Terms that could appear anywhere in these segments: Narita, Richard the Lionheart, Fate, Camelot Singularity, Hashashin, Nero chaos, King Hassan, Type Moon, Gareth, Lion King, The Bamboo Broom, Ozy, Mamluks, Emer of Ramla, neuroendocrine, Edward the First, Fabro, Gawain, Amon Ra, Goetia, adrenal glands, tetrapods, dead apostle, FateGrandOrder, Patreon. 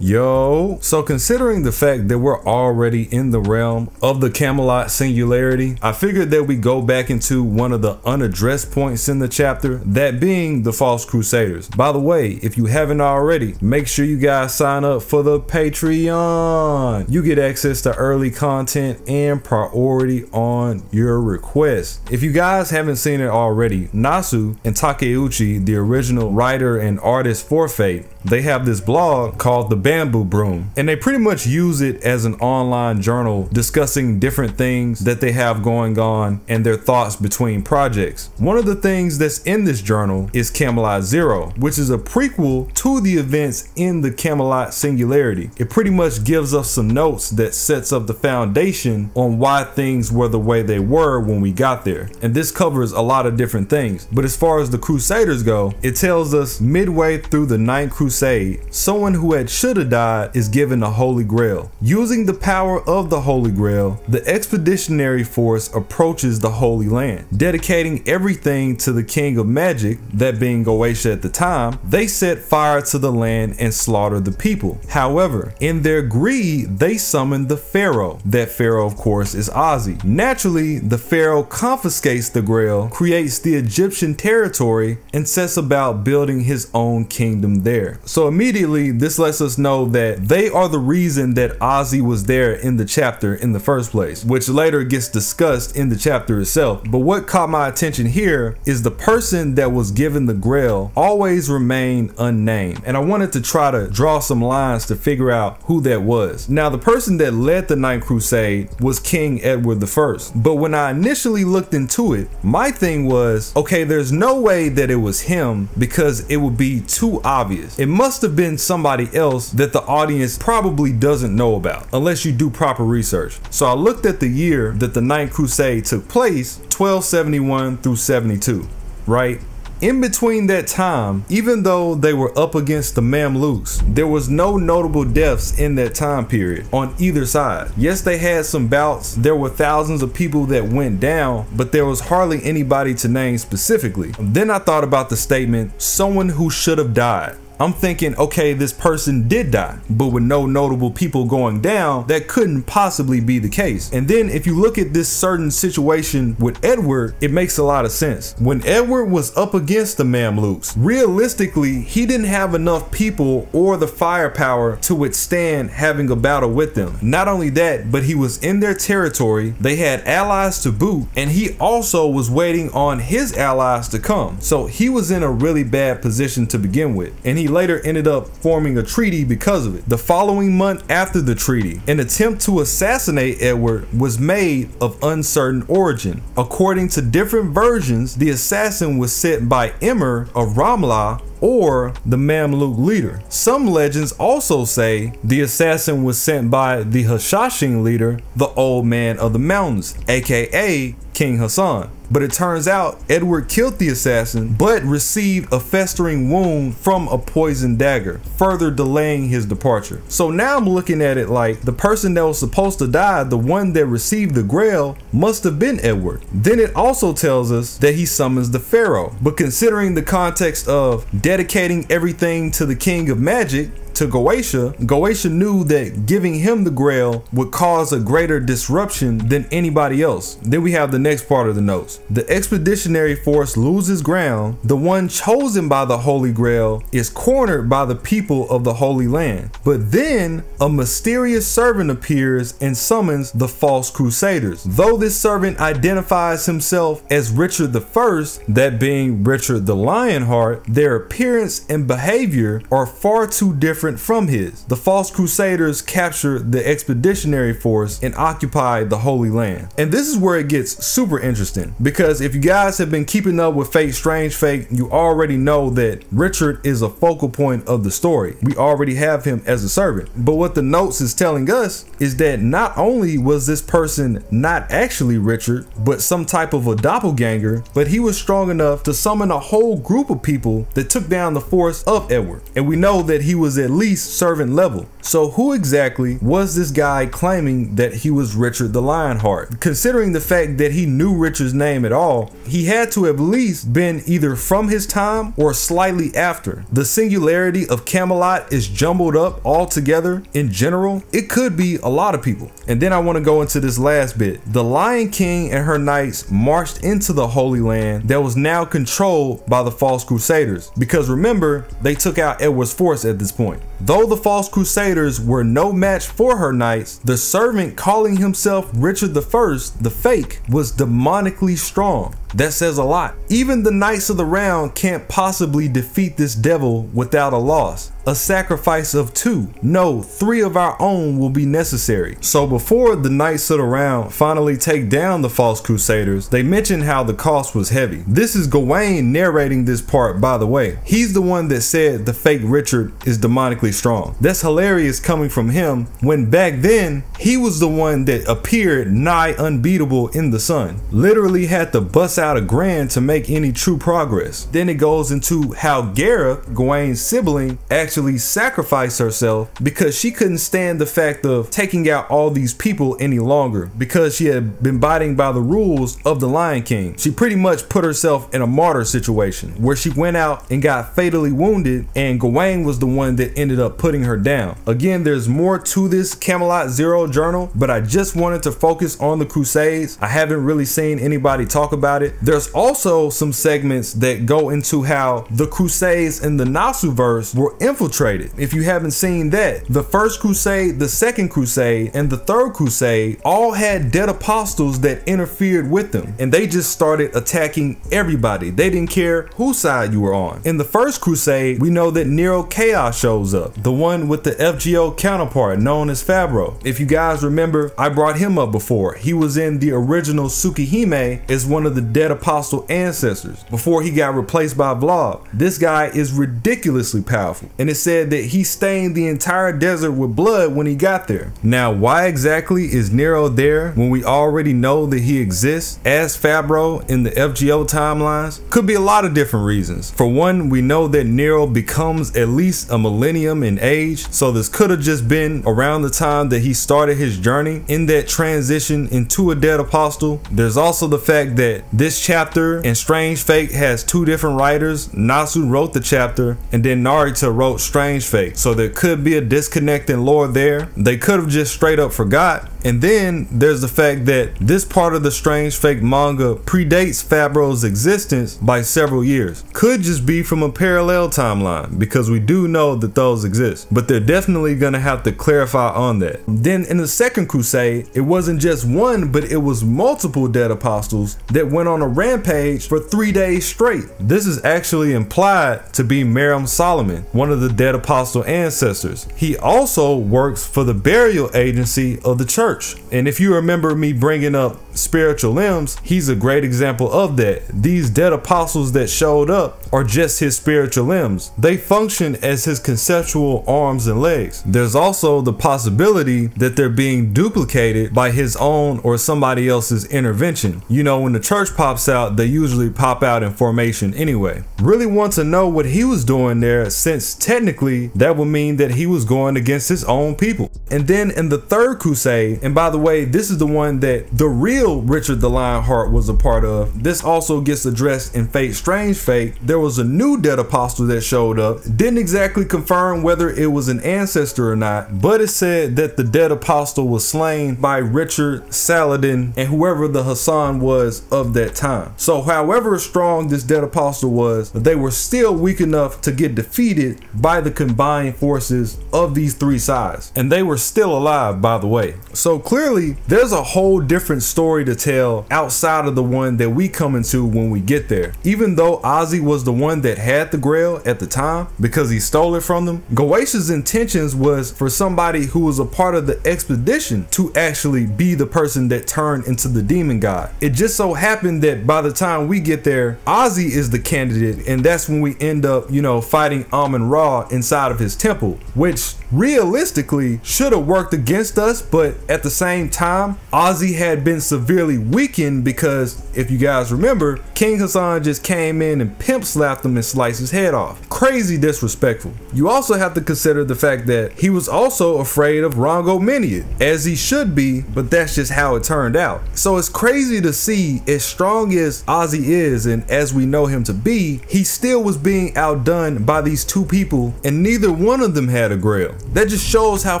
Yo, so considering the fact that we're already in the realm of the Camelot Singularity, I figured that we go back into one of the unaddressed points in the chapter, that being the False Crusaders. By the way, if you haven't already, make sure you guys sign up for the Patreon. You get access to early content and priority on your request. If you guys haven't seen it already, Nasu and Takeuchi, the original writer and artist for Fate, they have this blog called The Bamboo Broom, and they pretty much use it as an online journal discussing different things that they have going on and their thoughts between projects. One of the things that's in this journal is Camelot Zero, which is a prequel to the events in the Camelot Singularity. It pretty much gives us some notes that sets up the foundation on why things were the way they were when we got there, and this covers a lot of different things. But as far as the Crusaders go, it tells us midway through the Ninth Crusade, someone who had shoulda died is given the Holy Grail. Using the power of the Holy Grail, the expeditionary force approaches the Holy Land, dedicating everything to the King of Magic, that being Goetia at the time. They set fire to the land and slaughter the people. However, in their greed, they summon the Pharaoh. That Pharaoh, of course, is Ozy. Naturally, the Pharaoh confiscates the Grail, creates the Egyptian territory, and sets about building his own kingdom there. So immediately, this lets us know that they are the reason that Ozy was there in the chapter in the first place, which later gets discussed in the chapter itself. But what caught my attention here is the person that was given the Grail always remained unnamed, and I wanted to try to draw some lines to figure out who that was. Now, the person that led the Ninth Crusade was King Edward the First, but when I initially looked into it, my thing was, okay, there's no way that it was him because it would be too obvious. It must have been somebody else that the audience probably doesn't know about unless you do proper research. So I looked at the year that the Ninth Crusade took place, 1271 through 72, right? In between that time, even though they were up against the Mamluks, there was no notable deaths in that time period on either side. Yes, they had some bouts. There were thousands of people that went down, but there was hardly anybody to name specifically. Then I thought about the statement, someone who should have died. I'm thinking, okay, this person did die, but with no notable people going down, that couldn't possibly be the case. And then if you look at this certain situation with Edward, it makes a lot of sense. When Edward was up against the Mamluks, realistically, he didn't have enough people or the firepower to withstand having a battle with them. Not only that, but he was in their territory, they had allies to boot, and he also was waiting on his allies to come. So he was in a really bad position to begin with, and he later ended up forming a treaty because of it. The following month after the treaty, an attempt to assassinate Edward was made of uncertain origin. According to different versions, the assassin was sent by Emer of Ramla, or the Mamluk leader. Some legends also say the assassin was sent by the Hashashin leader, the Old Man of the Mountains, aka King Hassan. But it turns out Edward killed the assassin, but received a festering wound from a poisoned dagger, further delaying his departure. So now I'm looking at it like the person that was supposed to die, the one that received the Grail, must have been Edward. Then it also tells us that he summons the Pharaoh. But considering the context of dedicating everything to the King of Magic, to Goetia, Goetia knew that giving him the Grail would cause a greater disruption than anybody else. Then we have the next part of the notes. The expeditionary force loses ground. The one chosen by the Holy Grail is cornered by the people of the Holy Land. But then a mysterious servant appears and summons the False Crusaders. Though this servant identifies himself as Richard the First, that being Richard the Lionheart, their appearance and behavior are far too different from his. The False Crusaders capture the expeditionary force and occupy the Holy Land. And this is where it gets super interesting, because if you guys have been keeping up with Fate Strange Fake, you already know that Richard is a focal point of the story. We already have him as a servant. But what the notes is telling us is that not only was this person not actually Richard, but some type of a doppelganger, but he was strong enough to summon a whole group of people that took down the force of Edward. And we know that he was at least servant level. So who exactly was this guy claiming that he was Richard the Lionheart? Considering the fact that he knew Richard's name at all, he had to have at least been either from his time or slightly after. The singularity of Camelot is jumbled up altogether in general. It could be a lot of people. And then I want to go into this last bit. The Lion King and her knights marched into the Holy Land that was now controlled by the false Crusaders, because remember, they took out Edward's force at this point. Though the false Crusaders were no match for her knights, the servant calling himself Richard the First, the fake, was demonically strong. That says a lot. Even the Knights of the Round can't possibly defeat this devil without a loss. A sacrifice of two, no, three of our own will be necessary. So before the Knights of the Round finally take down the false Crusaders, they mentioned how the cost was heavy. This is Gawain narrating this part, by the way. He's the one that said the fake Richard is demonically strong. That's hilarious coming from him, when back then he was the one that appeared nigh unbeatable in the sun. Literally had to bust out a grand to make any true progress. Then it goes into how Gareth, Gawain's sibling, actually sacrificed herself because she couldn't stand the fact of taking out all these people any longer, because she had been abiding by the rules of the Lion King. She pretty much put herself in a martyr situation where she went out and got fatally wounded, and Gawain was the one that ended up putting her down. Again, there's more to this Camelot Zero journal, but I just wanted to focus on the Crusades. I haven't really seen anybody talk about it. There's also some segments that go into how the Crusades in the Nasu verse were infiltrated. If you haven't seen that, the first crusade, the second crusade, and the third crusade all had dead apostles that interfered with them, and they just started attacking everybody. They didn't care whose side you were on. In the first crusade, we know that Nero Chaos shows up, the one with the FGO counterpart known as Fabro. If you guys remember, I brought him up before. He was in the original Tsukihime as one of the dead apostle ancestors before he got replaced by Vlad. This guy is ridiculously powerful, and it said that he stained the entire desert with blood when he got there. Now, why exactly is Nero there when we already know that he exists as Fabro in the FGO timelines? Could be a lot of different reasons. For one, we know that Nero becomes at least a millennium in age, so this could have just been around the time that he started his journey in that transition into a dead apostle. There's also the fact that this chapter in Strange Fake has two different writers. Nasu wrote the chapter, and then Narita wrote Strange Fake, so there could be a disconnect in lore there. They could have just straight up forgot. And then there's the fact that this part of the Strange Fake manga predates Fabro's existence by several years. Could just be from a parallel timeline, because we do know that those exist, but they're definitely gonna have to clarify on that. Then in the second crusade, it wasn't just one, but it was multiple dead apostles that went on a rampage for 3 days straight. This is actually implied to be Merem Solomon, one of the dead apostle ancestors. He also works for the burial agency of the church. And if you remember me bringing up spiritual limbs, he's a great example of that. These dead apostles that showed up are just his spiritual limbs. They function as his conceptual arms and legs. There's also the possibility that they're being duplicated by his own or somebody else's intervention. You know, when the church pops out, they usually pop out in formation anyway. Really want to know what he was doing there, since technically that would mean that he was going against his own people. And then in the third crusade, and by the way, this is the one that the real Richard the Lionheart was a part of. This also gets addressed in Fate Strange Fake. There was a new dead apostle that showed up. Didn't exactly confirm whether it was an ancestor or not, but it said that the dead apostle was slain by Richard, Saladin, and whoever the Hassan was of that time. So however strong this dead apostle was, they were still weak enough to get defeated by the combined forces of these three sides. And they were still alive, by the way. So clearly, there's a whole different story to tell outside of the one that we come into when we get there. Even though Ozzy was the one that had the grail at the time because he stole it from them, Goetia's intentions was for somebody who was a part of the expedition to actually be the person that turned into the demon god. It just so happened that by the time we get there, Ozzy is the candidate, and that's when we end up, you know, fighting Amon Ra inside of his temple, which realistically should have worked against us, but at the same time, Ozzy had been severely weakened because, if you guys remember, King Hassan just came in and pimp slapped him and sliced his head off. Crazy disrespectful. You also have to consider the fact that he was also afraid of Rhongomyniad, as he should be, but that's just how it turned out. So it's crazy to see, as strong as Ozzy is and as we know him to be, he still was being outdone by these two people and neither one of them had a grail. That just shows how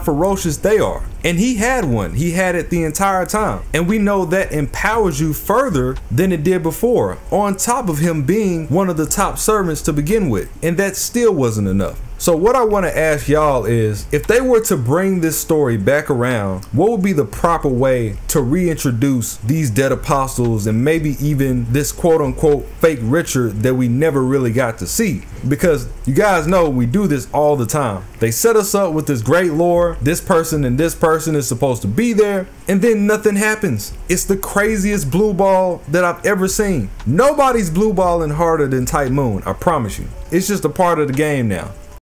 ferocious they are. And he had one. He had it the entire time. And we know that empowers you further than it did before, on top of him being one of the top servants to begin with. And that still wasn't enough. So what I want to ask y'all is, if they were to bring this story back around, what would be the proper way to reintroduce these dead apostles and maybe even this quote unquote fake Richard that we never really got to see? Because you guys know we do this all the time. They set us up with this great lore, this person and this person is supposed to be there, and then nothing happens. It's the craziest blue ball that I've ever seen. Nobody's blue balling harder than Type Moon, I promise you. It's just a part of the game now.